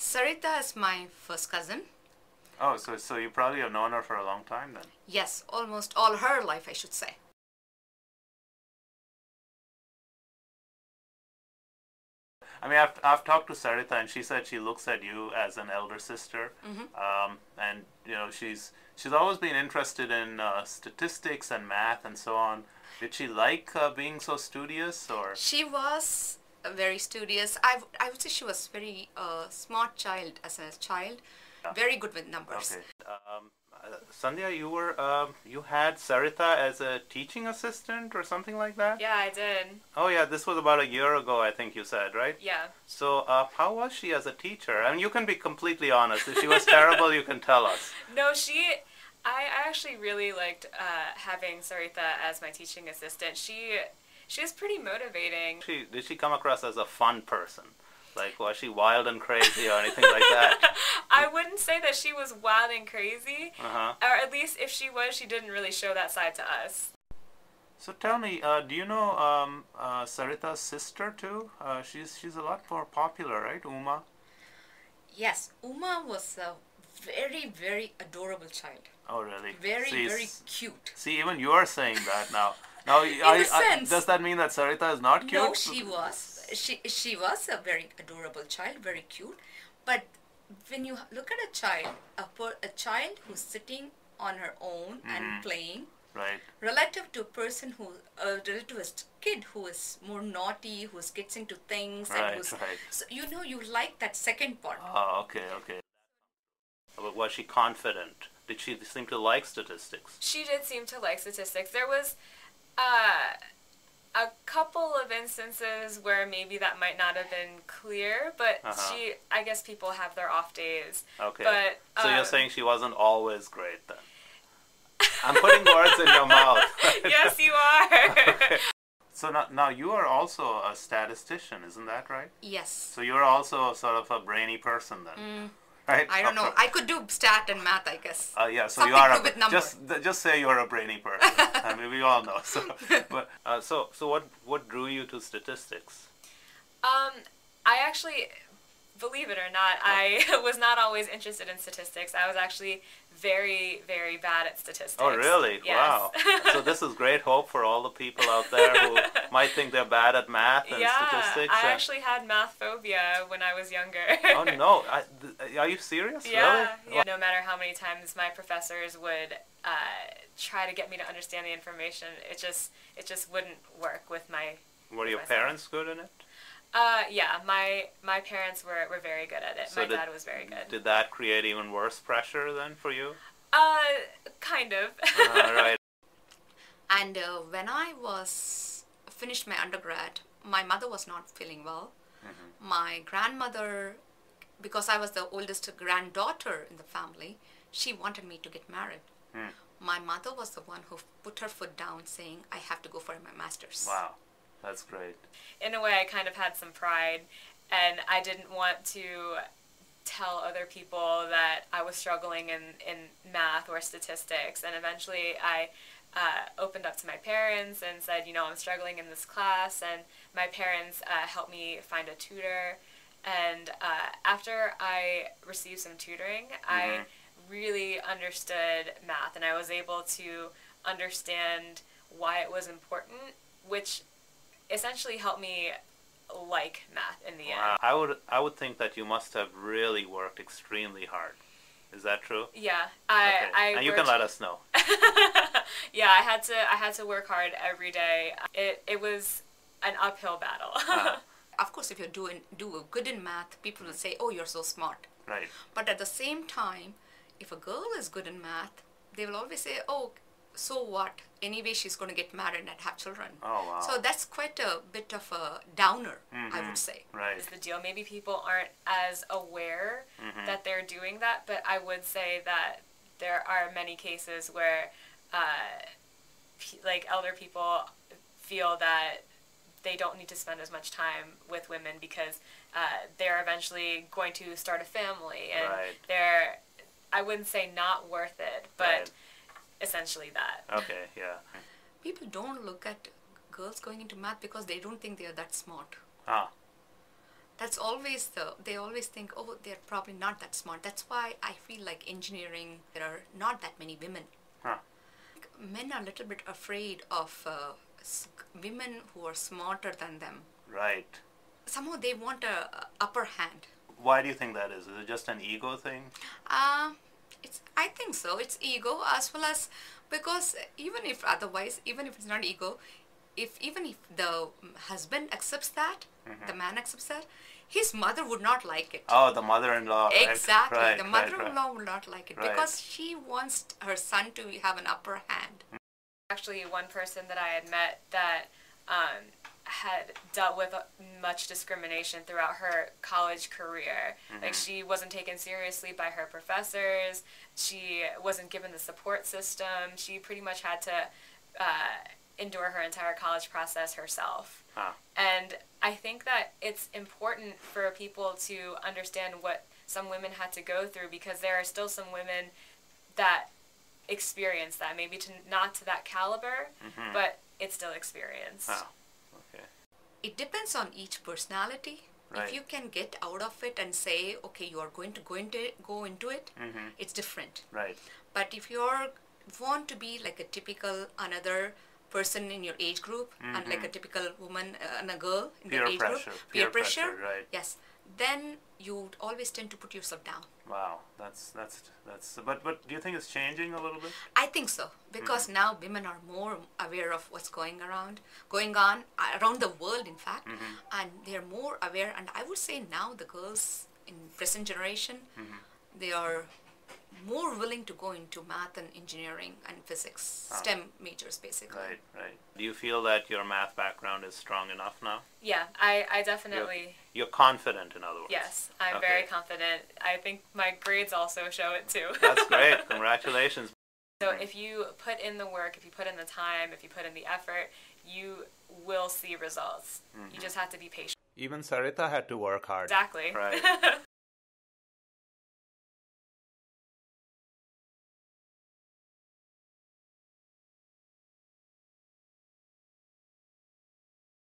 Sarita is my first cousin. Oh, so you probably have known her for a long time then? Yes, almost all her life, I should say. I mean, I've talked to Sarita, and she said she looks at you as an elder sister. Mm-hmm. And you know, she's always been interested in statistics and math and so on. Did she like being so studious, or? She was very studious. I would say she was very smart child as a child. Yeah. Very good with numbers. Okay. Sandhya, you had Sarita as a teaching assistant or something like that? Yeah, I did. Oh yeah, this was about a year ago, I think you said, right? Yeah. So how was she as a teacher? I mean, you can be completely honest. If she was terrible, you can tell us. No, I actually really liked having Sarita as my teaching assistant. She was pretty motivating. Did she come across as a fun person? Like, was she wild and crazy or anything like that? I wouldn't say that she was wild and crazy. Uh-huh. Or at least if she was, she didn't really show that side to us. So tell me, do you know Sarita's sister too? She's a lot more popular, right? Uma? Yes, Uma was a very, very adorable child. Oh, really? Very, very cute. See, even you are saying that now. Now, does that mean that Sarita is not cute? No, she was. She was a very adorable child, very cute. But when you look at a child who's sitting on her own and playing, right, relative to a person who, relative to a kid who is more naughty, who gets into things, right, and who's, right. So you know, you like that second part. Oh, okay, okay. But was she confident? Did she seem to like statistics? She did seem to like statistics. There was a couple of instances where maybe that might not have been clear, but I guess people have their off days. Okay. But, so you're saying she wasn't always great then? I'm putting words in your mouth. Yes, you are. Okay. So now you are also a statistician, isn't that right? Yes. So you're also sort of a brainy person then? Mm. Right? I don't know. I could do stat and math, I guess. Yeah, so something you are just say you're a brainy person. I mean, we all know. So, so what drew you to statistics? I actually, believe it or not, I was not always interested in statistics. I was actually very, very bad at statistics. Oh, really? Yes. Wow. So this is great hope for all the people out there who might think they're bad at math and statistics. I actually had math phobia when I was younger. Oh, no. Are you serious? Yeah, really? Yeah. No matter how many times my professors would try to get me to understand the information, it just wouldn't work with my... Were your parents good in it? Yeah, my parents were very good at it. So my dad was very good. Did that create even worse pressure then for you? Kind of. Right. And when I finished my undergrad, my mother was not feeling well. Mm-hmm. My grandmother, because I was the oldest granddaughter in the family, she wanted me to get married. Mm. My mother was the one who put her foot down saying, I have to go for my master's. Wow. That's great. In a way, I kind of had some pride, and I didn't want to tell other people that I was struggling in math or statistics, and eventually I opened up to my parents and said, you know, I'm struggling in this class, and my parents helped me find a tutor, and after I received some tutoring, I really understood math, and I was able to understand why it was important, which essentially helped me like math in the end. I would think that you must have really worked extremely hard. Is that true? Yeah. And you can let us know. Yeah, I had to work hard every day. It was an uphill battle. Of course, if you do good in math, people will say, "Oh, you're so smart." Right. But at the same time, if a girl is good in math, they will always say, "Oh, so what? Anyway, she's going to get married and have children." Oh, wow. So that's quite a bit of a downer, I would say. Right. Is the deal. Maybe people aren't as aware that they're doing that, but I would say that there are many cases where, like, elder people feel that they don't need to spend as much time with women because they're eventually going to start a family, and they're, I wouldn't say not worth it, but... Right. Essentially that. Okay, yeah. People don't look at girls going into math because they don't think they are that smart. Ah. That's always the, they always think, oh, they're probably not that smart. That's why I feel like engineering, there are not that many women. Huh. Men are a little bit afraid of women who are smarter than them. Right. Somehow they want a upper hand. Why do you think that is? Is it just an ego thing? I think so. It's ego, as well as because even if otherwise, even if it's not ego, even if the husband accepts that, the man accepts that, his mother would not like it. Oh, the mother-in-law. Exactly. Right, the mother-in-law would not like it because she wants her son to have an upper hand. Actually, one person that I had met that had dealt with much discrimination throughout her college career. Like, she wasn't taken seriously by her professors. She wasn't given the support system. She pretty much had to endure her entire college process herself. And I think that it's important for people to understand what some women had to go through, because there are still some women that experience that, maybe not to that caliber, but it's still experienced. Okay. It depends on each personality. Right. If you can get out of it and say, okay, you are going to go into it, it's different. Right. But if you want to be like a typical another person in your age group, and like a typical woman and a girl in the age group, peer pressure, right? Yes. Then you always tend to put yourself down. Wow, that's. But do you think it's changing a little bit? I think so, because now women are more aware of what's going on around the world, in fact, and they're more aware. And I would say now the girls in present generation, they are more willing to go into math and engineering and physics, STEM majors basically. Right, right. Do you feel that your math background is strong enough now? Yeah, I definitely... You're confident, in other words. Yes, I'm very confident. I think my grades also show it too. That's great. Congratulations. So if you put in the work, if you put in the time, if you put in the effort, you will see results. You just have to be patient. Even Sarita had to work hard. Exactly. Right.